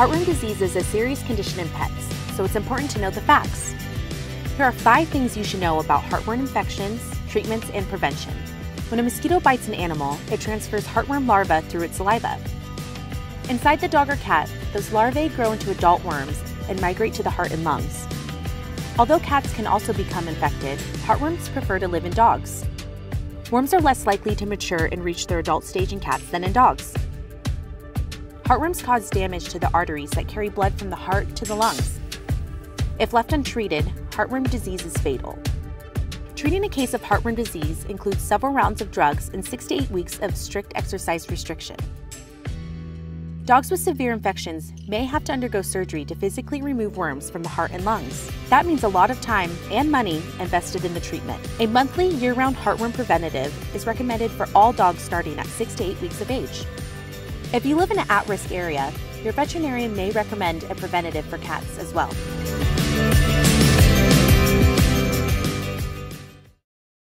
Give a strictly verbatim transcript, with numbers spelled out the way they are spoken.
Heartworm disease is a serious condition in pets, so it's important to know the facts. Here are five things you should know about heartworm infections, treatments, and prevention. When a mosquito bites an animal, it transfers heartworm larvae through its saliva. Inside the dog or cat, those larvae grow into adult worms and migrate to the heart and lungs. Although cats can also become infected, heartworms prefer to live in dogs. Worms are less likely to mature and reach their adult stage in cats than in dogs. Heartworms cause damage to the arteries that carry blood from the heart to the lungs. If left untreated, heartworm disease is fatal. Treating a case of heartworm disease includes several rounds of drugs and six to eight weeks of strict exercise restriction. Dogs with severe infections may have to undergo surgery to physically remove worms from the heart and lungs. That means a lot of time and money invested in the treatment. A monthly, year-round heartworm preventative is recommended for all dogs starting at six to eight weeks of age. If you live in an at-risk area, your veterinarian may recommend a preventative for cats as well.